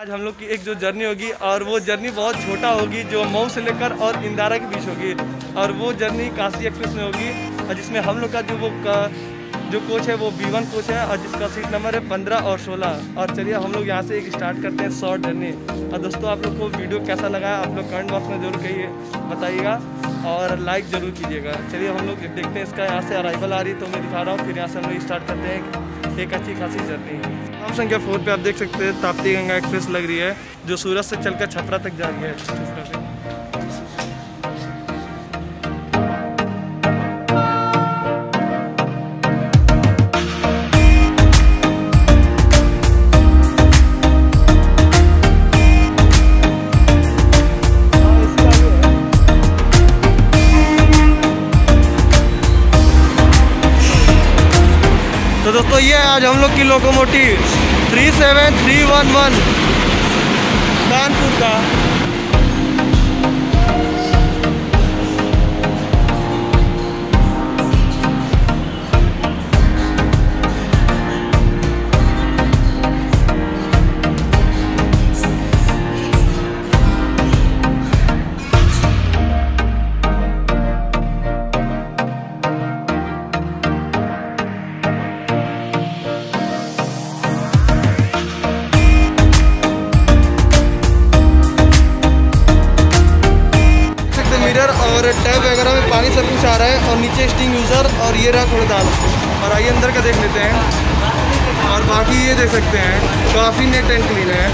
आज हम लोग की एक जो जर्नी होगी और वो जर्नी बहुत छोटा होगी, जो मऊ से लेकर और इंदारा के बीच होगी, और वो जर्नी काशी एक्सप्रेस में होगी, और जिसमें हम लोग का जो कोच है वो B1 कोच है और जिसका सीट नंबर है 15 और 16। और चलिए हम लोग यहाँ से एक स्टार्ट करते हैं शॉर्ट जर्नी। और दोस्तों आप लोग को वीडियो कैसा लगा आप लोग कमेंट बॉक्स में जरूर कहिए बताइएगा और लाइक ज़रूर कीजिएगा। चलिए हम लोग देखते हैं इसका यहाँ से अराइवल आ रही तो मैं दिखा रहा हूँ, फिर यहाँ से हम लोग स्टार्ट करते हैं एक अच्छी खासी जर्नी। हम संख्या 4 पे आप देख सकते हैं ताप्ती गंगा एक्सप्रेस लग रही है जो सूरत से चलकर छपरा तक जा रही है। तो दोस्तों ये आज हम लोग की लोकोमोटिव 37311 दानपुर का। और टैब वगैरह में पानी सब कुछ आ रहा है और नीचे स्टिंग यूज़र और ये रहा थोड़ा दाल। और आइए अंदर का देख लेते हैं। और बाकी ये देख सकते हैं काफ़ी नेट एंड क्लीन है।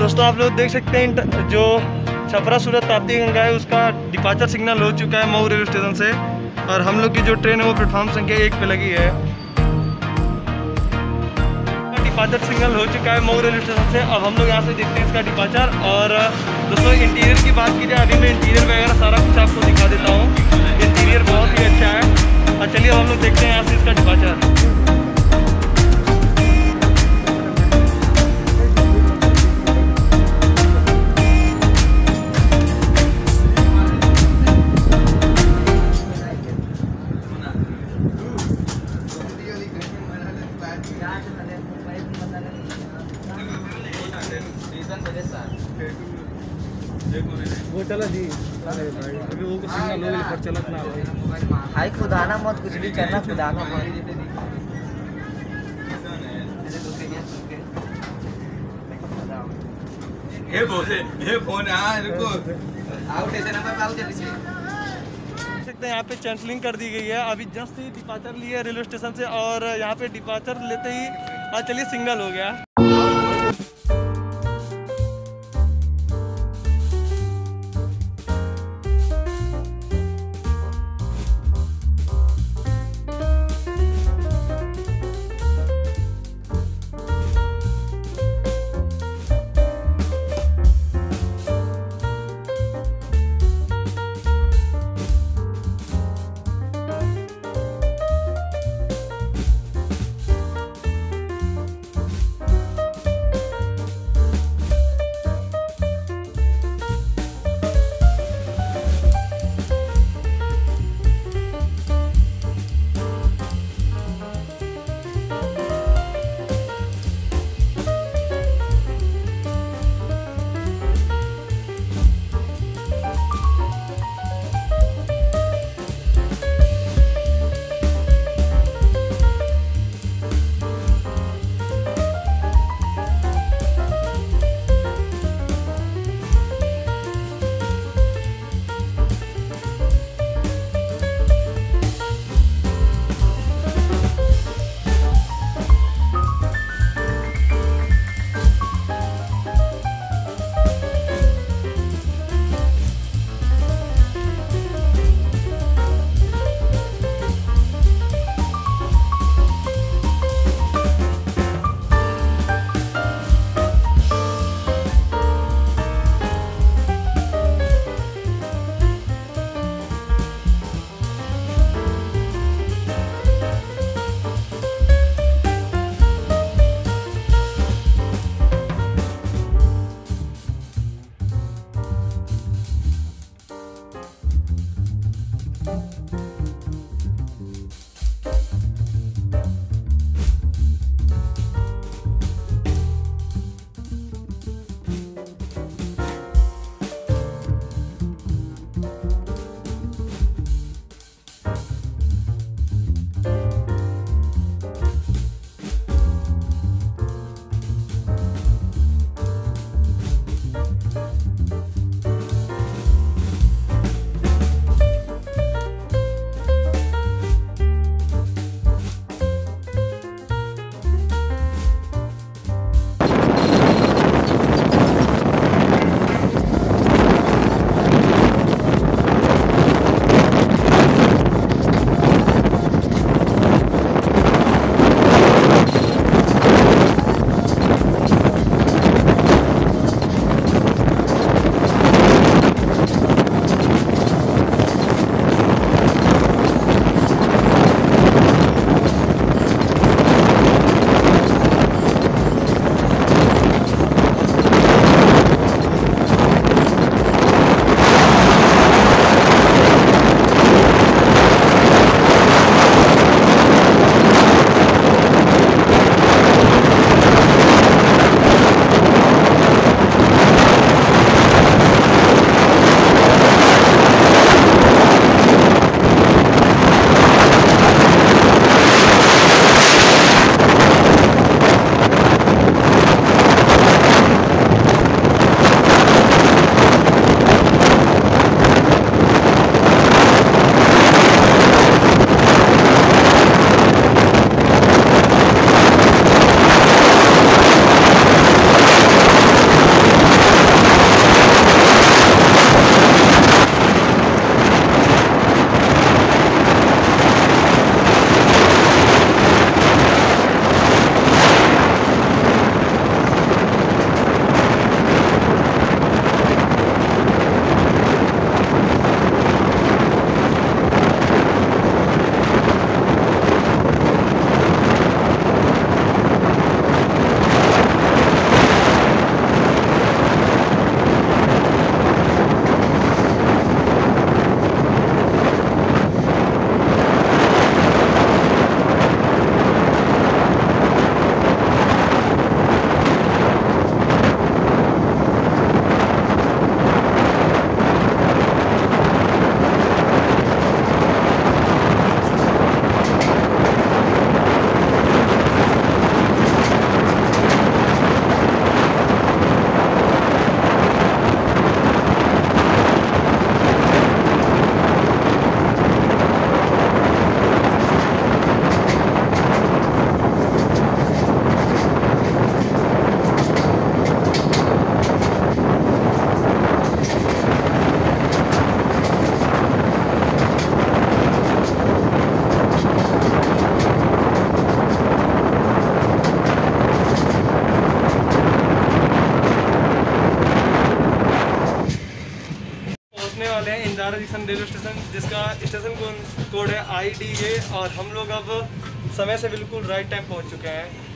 दोस्तों आप लोग देख सकते हैं जो छपरा सूरत ताप्ती गंगा है उसका डिपार्चर सिग्नल हो चुका है मऊ रेलवे स्टेशन से, और हम लोग की जो ट्रेन है वो प्लेटफॉर्म संख्या 1 पे लगी है। डिपार्चर सिग्नल हो चुका है मऊ रेलवे स्टेशन से। अब हम लोग यहाँ से देखते हैं इसका डिपार्चर। और दोस्तों इंटीरियर की बात की जाए, अभी मैं इंटीरियर वगैरह सारा कुछ आपको दिखा देता हूँ, इंटीरियर बहुत ही अच्छा है। और चलिए हम लोग देखते हैं यहाँ से इसका डिपार्चर। वो चला जी अभी वो पर चलत ना भाई, खुदाना मत, कुछ भी करना खुदाना मत। ये बोले ये फोन आ रुको आउट ऐसे नंबर पे आउट है। देखते हैं यहाँ पे चैंसलिंग कर दी गई है। अभी जस्ट ही डिपार्चर लिए रेलवे स्टेशन से और यहाँ पे डिपार्चर लेते ही आज चलिए सिग्नल हो गया। डिक्सन रेलवे स्टेशन, जिसका स्टेशन कोड है IDA, और हम लोग अब समय से बिल्कुल राइट टाइम पहुंच चुके हैं।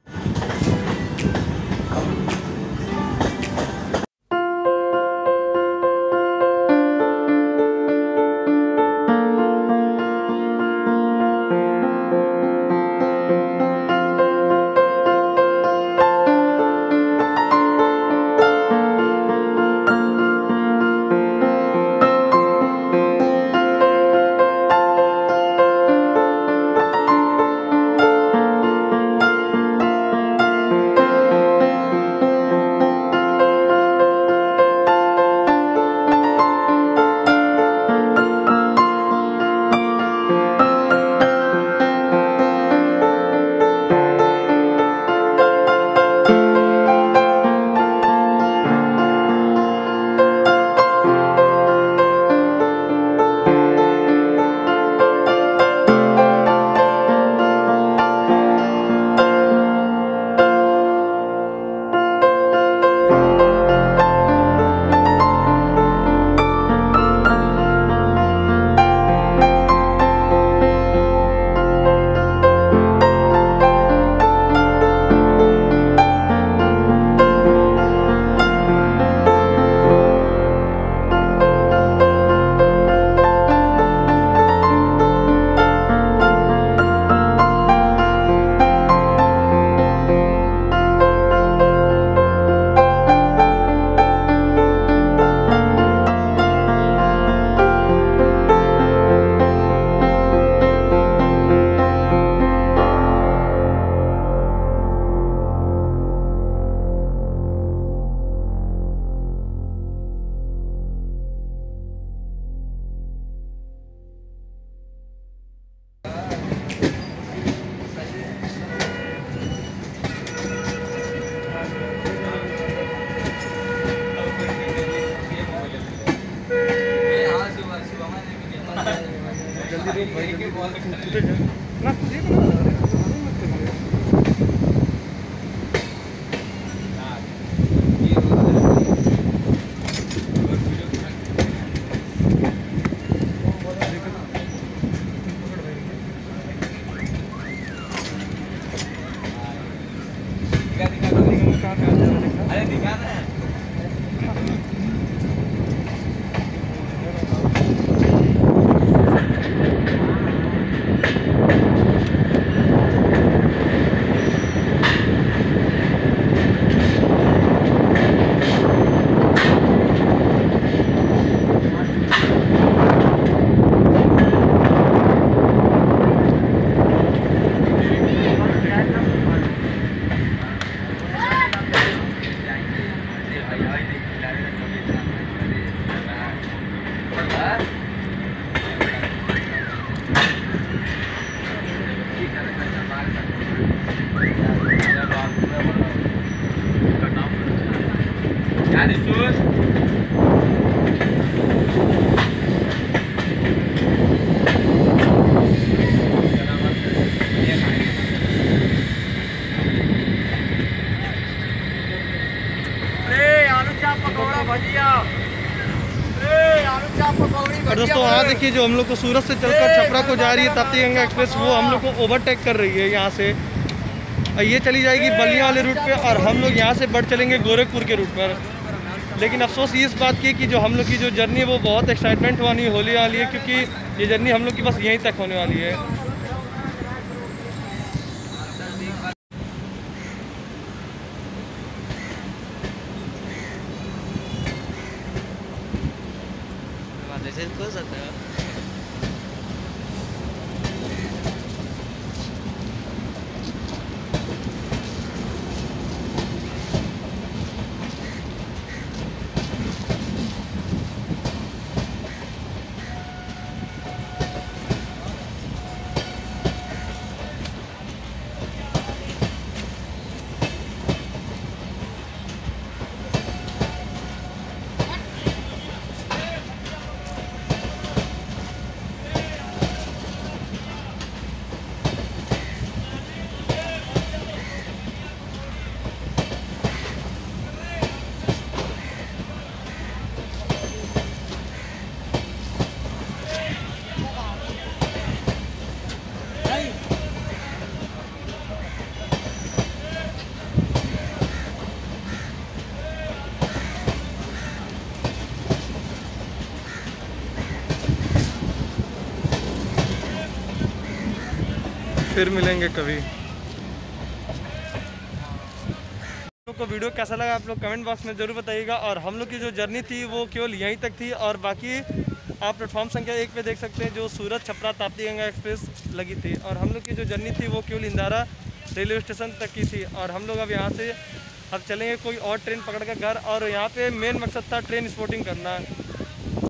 दोस्तों यहाँ देखिए, जो हम लोग को सूरत से चलकर छपरा को जा रही है ताप्ती गंगा एक्सप्रेस, वो हम लोग को ओवरटेक कर रही है यहाँ से। ये चली जाएगी बलिया वाले रूट पे और हम लोग यहाँ से बढ़ चलेंगे गोरखपुर के रूट पर। लेकिन अफसोस ये इस बात की कि जो हम लोग की जो जर्नी है वो बहुत एक्साइटमेंट होने वाली है, क्योंकि ये जर्नी हम लोग की बस यहीं तक होने वाली है। फिर मिलेंगे कभी। को वीडियो कैसा लगा आप लोग कमेंट बॉक्स में ज़रूर बताइएगा। और हम लोग की जो जर्नी थी वो केवल यहीं तक थी, और बाकी आप प्लेटफॉर्म संख्या 1 पे देख सकते हैं जो सूरत छपरा ताप्ती गंगा एक्सप्रेस लगी थी। और हम लोग की जो जर्नी थी वो केवल इंदारा रेलवे स्टेशन तक की थी। और हम लोग अब यहाँ से अब चलेंगे कोई और ट्रेन पकड़ कर घर, और यहाँ पर मेन मकसद था ट्रेन स्पॉटिंग करना।